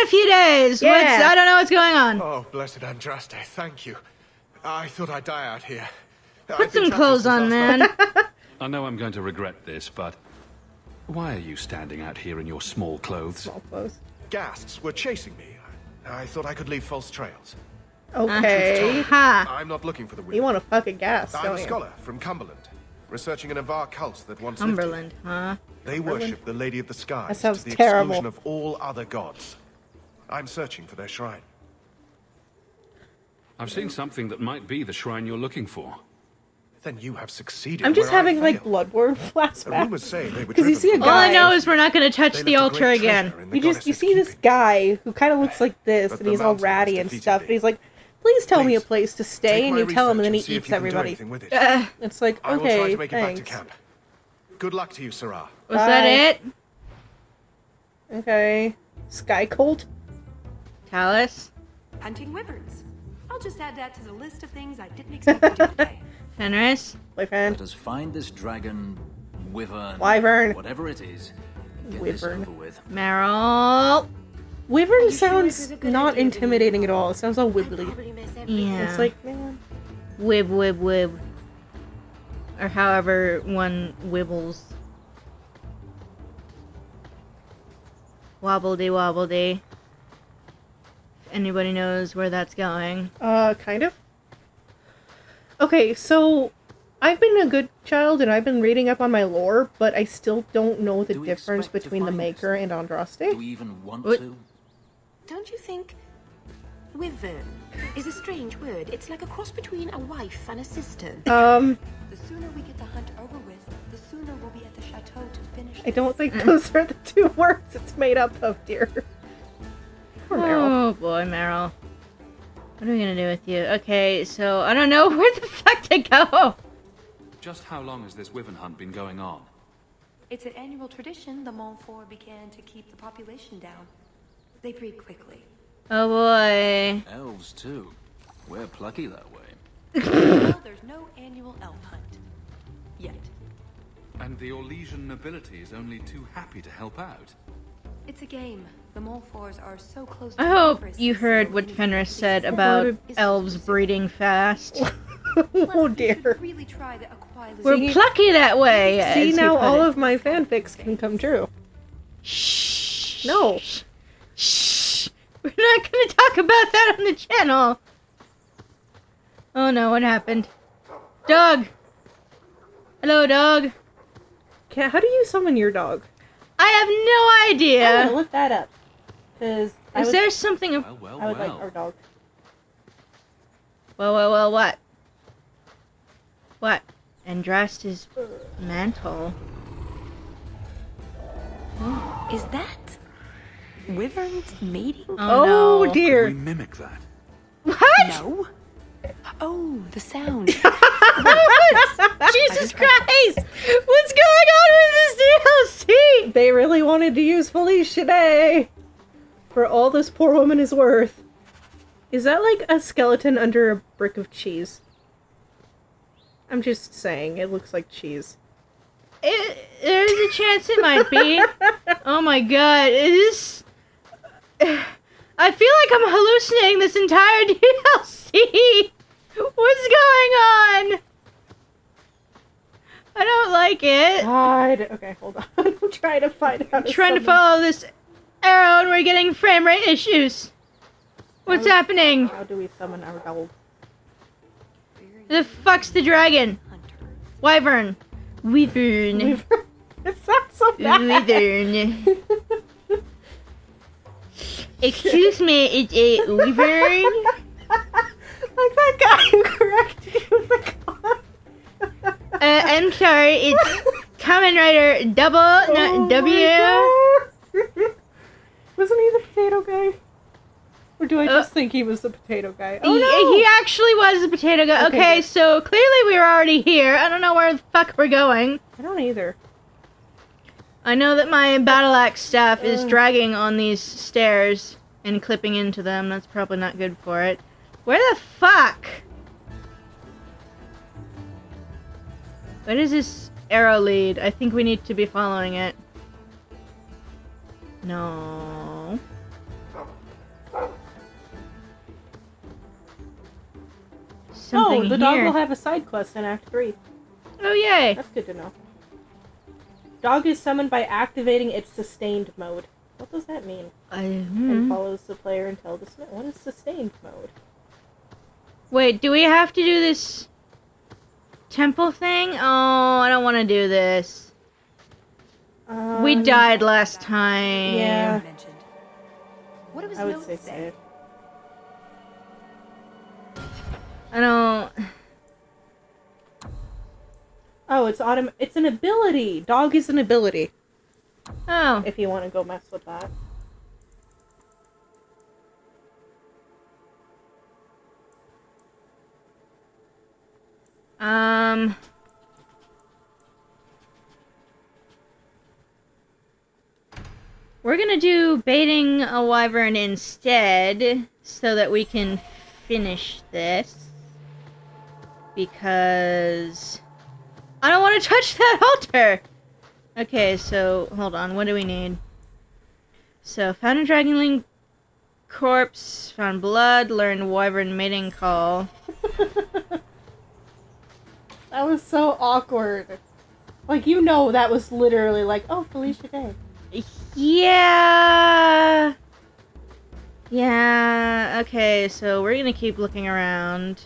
in a few days. Yeah. I don't know what's going on. Oh, blessed Andraste, thank you. I thought I'd die out here. Put some clothes on, man. I know I'm going to regret this, but why are you standing out here in your small clothes? Small clothes. Ghasts were chasing me. I thought I could leave false trails. Okay. Ha. I'm not looking for the weird. You want a fucking ghast, don't you? I'm a scholar from Cumberland, researching an Avvar cult that once Cumberland, huh? They worship the Lady of the Sky. That sounds to the terrible. Exclusion of all other gods. I'm searching for their shrine. I've seen something that might be the shrine you're looking for. Then you have succeeded. I'm just having like Bloodborne flashbacks. Because you see a guy. All I know is we're not going to touch the altar again. You see this guy who kind of looks like this, and he's all ratty and stuff, and he's like, "Please tell me a place to stay," and you tell him, and then he eats everybody. It's like, okay, thanks. Good luck to you, Sarah. Was that it? Okay. Sky Colt. Talus. Hunting wyverns. I'll just add that to the list of things I didn't expect to do today. Fenris, boyfriend. Let us find this dragon, wyvern, whatever it is. Get this over with. Meryl. Wyvern sounds not intimidating at all. It sounds all wibbly. Yeah. It's like, man. Wib, wib, wib. Or however one wibbles. Wobbledy, wobbledy. If anybody knows where that's going. Kind of. Okay, so I've been a good child and I've been reading up on my lore, but I still don't know the difference between the Maker and Andraste. Do we even want to? Don't you think wyvern is a strange word? It's like a cross between a wife and a sister. The sooner we get the hunt over with, the sooner we'll be at the Chateau to finish this. I don't think those are the two words it's made up of, dear. Poor Meryl. Oh boy, Meryl. What are we gonna do with you? Okay, so I don't know where the fuck to go. Just how long has this wyvern hunt been going on? It's an annual tradition the Montfort began to keep the population down. They breed quickly. Oh boy. Elves too. We're plucky that way. Well, there's no annual elf hunt. Yet. And the Orlesian nobility is only too happy to help out. It's a game. The Montforts are so close to Fenris, you heard what Fenris said about elves breeding fast. Oh dear. Really try the We're plucky that way. See, now all of my fanfics can come true. Shh. No. Shh. We're not going to talk about that on the channel. Oh no, what happened? Dog. Hello, dog. Cat, how do you summon your dog? I have no idea. I'm gonna look that up. Cause there something? I would like our dog. Well, what? What? Andraste's mantle. Oh. Is that wyverns mating? Oh, no. Dear. Could we mimic that? What? No. Oh, the sound. Jesus Christ! What's going on with this DLC? They really wanted to use Felicia Day for all this poor woman is worth. Is that like a skeleton under a brick of cheese? I'm just saying, it looks like cheese. There's a chance it might be. Oh my god, it is... I feel like I'm hallucinating this entire DLC! What's going on? I don't like it. God. Okay, hold on. I'm trying to find out. I'm trying to follow this arrow and we're getting frame rate issues. What's happening? How do we summon our gold? The fuck's the dragon? Wyvern. Wyvern. It sounds so bad. Wyvern. Excuse me, it's a wyvern. Like that guy who corrected you in the car. I'm sorry, it's Kamen Rider double, not W. Wasn't he the potato guy? Or do I just think he was the potato guy? Oh, no. He actually was the potato guy. Okay, so clearly we were already here. I don't know where the fuck we're going. I don't either. I know that my battle axe staff is dragging on these stairs and clipping into them. That's probably not good for it. Where the fuck? Where does this arrow lead? I think we need to be following it. No. something here. Oh, the dog will have a side quest in Act 3. Oh, yay! That's good to know. Dog is summoned by activating its sustained mode. What does that mean? And follows the player until the... What is sustained mode? Wait, do we have to do this temple thing? Oh, I don't want to do this. We died last time. Yeah. What was I would say save. I don't... Oh, it's autom. It's an ability. Dog is an ability. Oh. If you want to go mess with that. We're gonna do baiting a wyvern instead, so that we can finish this. Because... I don't want to touch that altar! Okay, so, hold on, what do we need? So, found a dragonling corpse, found blood, learned wyvern mating call. That was so awkward. Like, you know that was literally like, oh, Felicia Day. Yeah! Yeah, okay, so we're gonna keep looking around.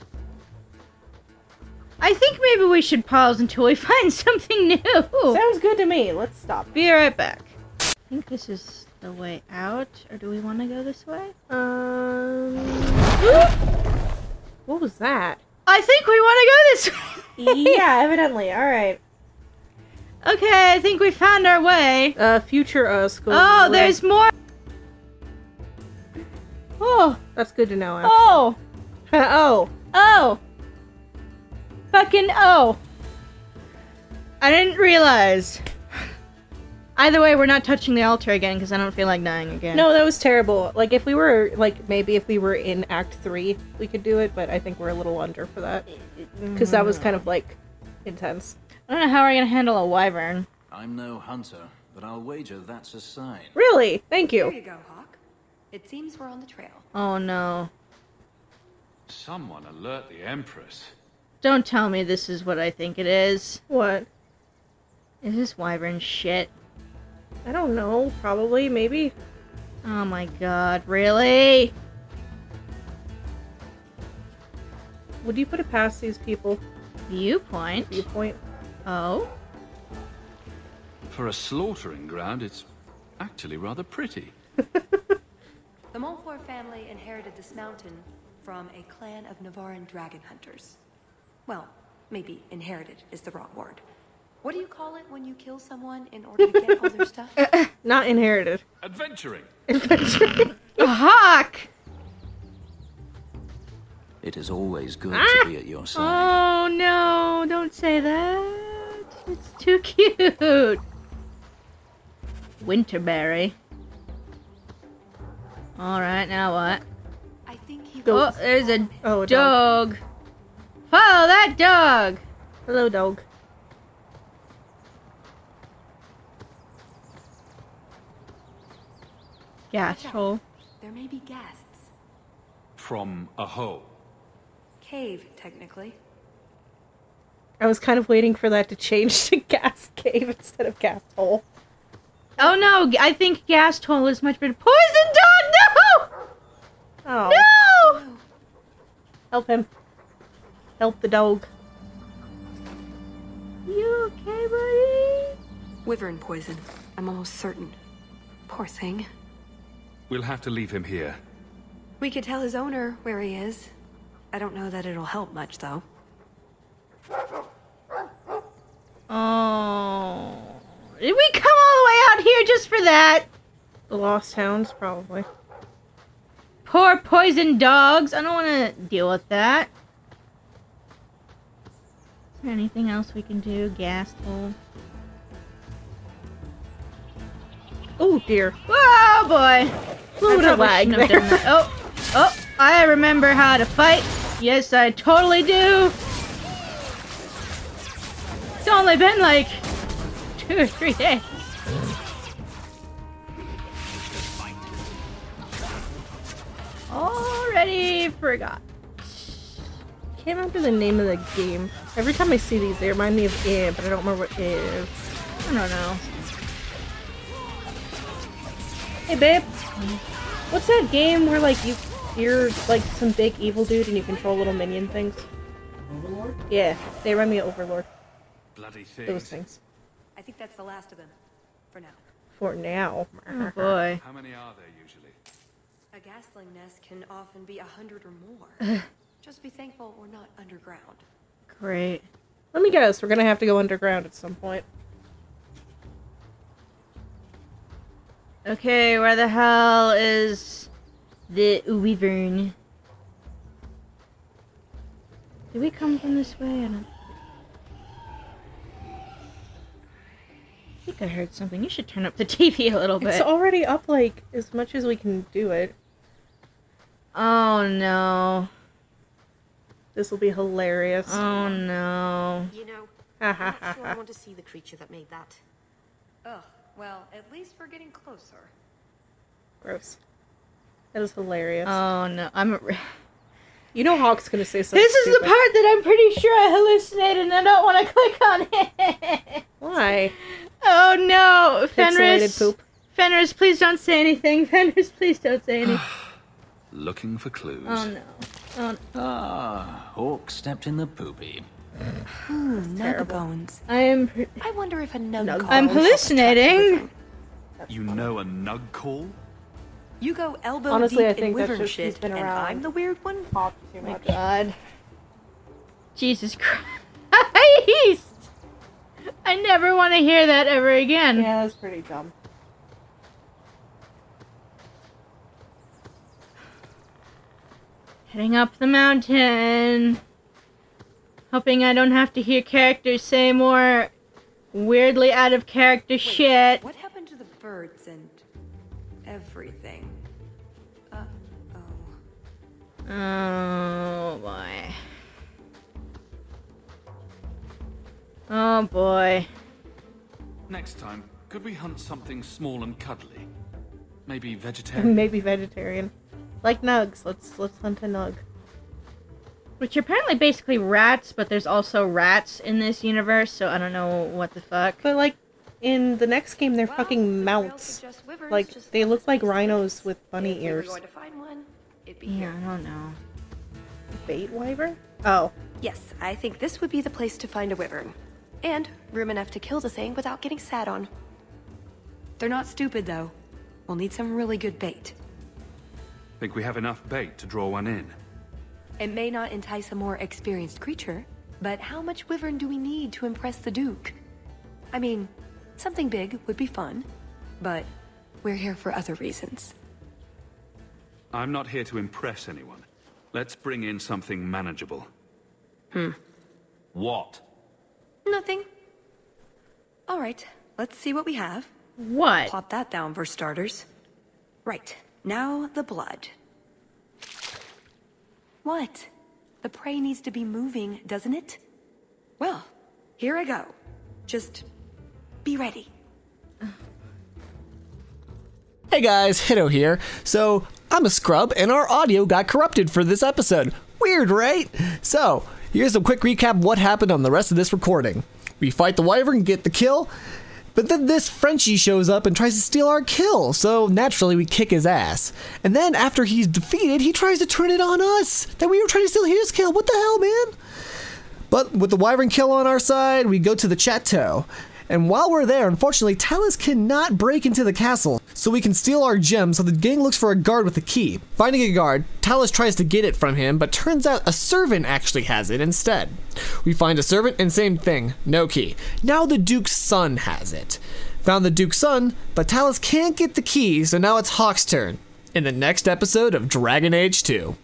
I think maybe we should pause until we find something new. Sounds good to me. Let's stop. Be right back. I think this is the way out, or do we want to go this way? What was that? I think we want to go this way. Yeah, evidently. All right. Okay, I think we found our way. Future school. Oh, there's more. Oh, that's good to know. Actually. Oh. Oh. Oh. Fucking oh! I didn't realize. Either way, we're not touching the altar again because I don't feel like dying again. No, that was terrible. Like, if we were, like, maybe if we were in Act 3, we could do it, but I think we're a little under for that. Because that was kind of, like, intense. I don't know how we're gonna handle a wyvern. I'm no hunter, but I'll wager that's a sign. Really? Thank you. There you go, Hawke. It seems we're on the trail. Oh, no. Someone alert the Empress. Don't tell me this is what I think it is. What? Is this wyvern shit? I don't know. Probably. Maybe. Oh my god. Really? Would you put it past these people? Viewpoint? Viewpoint. Oh? For a slaughtering ground, it's actually rather pretty. The Montfort family inherited this mountain from a clan of Nevarran dragon hunters. Well, maybe inherited is the wrong word. What do you call it when you kill someone in order to get all their stuff? Not inherited. Adventuring. Adventuring. Hawke! It is always good to be at your side. Oh no, don't say that. It's too cute. Winterberry. Alright, now what? I think he goes. Oh, there's a dog. Follow that dog! Hello, dog. Gas hole. There may be guests. From a hole. Cave, technically. I was kind of waiting for that to change to gas cave instead of gas hole. Oh no, I think gas hole is much better. Poison dog, no! Oh. No! Help him. Help the dog. You okay, buddy? Wyvern poison. I'm almost certain. Poor thing. We'll have to leave him here. We could tell his owner where he is. I don't know that it'll help much, though. Oh. Did we come all the way out here just for that? The lost hounds, probably. Poor poison dogs. I don't want to deal with that. Anything else we can do? Gas hole. Oh dear. Oh boy. Oh, oh, I remember how to fight. Yes, I totally do. It's only been like 2 or 3 days. Already forgot. can't remember the name of the game. Every time I see these, they remind me of it, but I don't remember what it is. I don't know. Hey, babe. What's that game where, like, you're, like, some big evil dude and you control little minion things? Overlord? Yeah, they remind me of Overlord. Bloody things. Those things. I think that's the last of them. For now. For now. Oh, boy. How many are there usually? A ghastling nest can often be 100 or more. Just be thankful we're not underground. Great. Let me guess, we're gonna have to go underground at some point. Okay, where the hell is the Wyvern? Did we come from this way? I think I heard something. You should turn up the TV a little bit. It's already up, like, as much as we can do it. Oh, no. This will be hilarious. Oh, no. You know, I'm not sure I want to see the creature that made that. Ugh. Well, at least we're getting closer. Gross. That is hilarious. Oh, no. You know Hawke's gonna say something This is stupid. The part that I'm pretty sure I hallucinated and I don't want to click on it. Why? Oh, no. Fenris. Poop. Fenris, please don't say anything. Fenris, please don't say anything. Looking for clues. Oh, no. Oh, no. Ah, Hawke stepped in the poopy. Nug bones. I wonder if a nug call. I'm hallucinating. You know a nug call? You go elbow Honestly, deep in wyvern shit, and I'm the weird one. Oh my god. Jesus Christ! I never want to hear that ever again. Yeah, that's pretty dumb. Heading up the mountain. Hoping I don't have to hear characters say more weirdly out of character shit. What happened to the birds and everything? Uh-oh. Oh boy. Oh boy. Next time, could we hunt something small and cuddly? Maybe vegetarian. Maybe vegetarian. Like nugs. Let's hunt a nug. Which are apparently basically rats, but there's also rats in this universe, so I don't know what the fuck. But like, in the next game, they're fucking mounts. Like, they look like rhinos with bunny ears. Yeah, I don't know. Bait wyvern? Oh. Yes, I think this would be the place to find a wyvern. And room enough to kill the thing without getting sat on. They're not stupid, though. We'll need some really good bait. Think we have enough bait to draw one in. It may not entice a more experienced creature, but how much wyvern do we need to impress the Duke? I mean, something big would be fun, but we're here for other reasons. I'm not here to impress anyone. Let's bring in something manageable. What? Nothing. All right, let's see what we have. What? Plop that down for starters. Right, now the blood. What? The prey needs to be moving, doesn't it? Well, here I go. Just be ready. Hey guys, Hito here. So, I'm a scrub and our audio got corrupted for this episode. Weird, right? So, here's a quick recap of what happened on the rest of this recording. We fight the wyvern, get the kill, but then this Frenchie shows up and tries to steal our kill, so naturally we kick his ass. And then after he's defeated, he tries to turn it on us, that we were trying to steal his kill. What the hell, man? But with the wyvern kill on our side, we go to the Chateau. And while we're there, unfortunately, Talus cannot break into the castle, so we can steal our gem, so the gang looks for a guard with a key. Finding a guard, Talus tries to get it from him, but turns out a servant actually has it instead. We find a servant, and same thing, no key. Now the Duke's son has it. Found the Duke's son, but Talus can't get the key, so now it's Hawke's turn, in the next episode of Dragon Age II.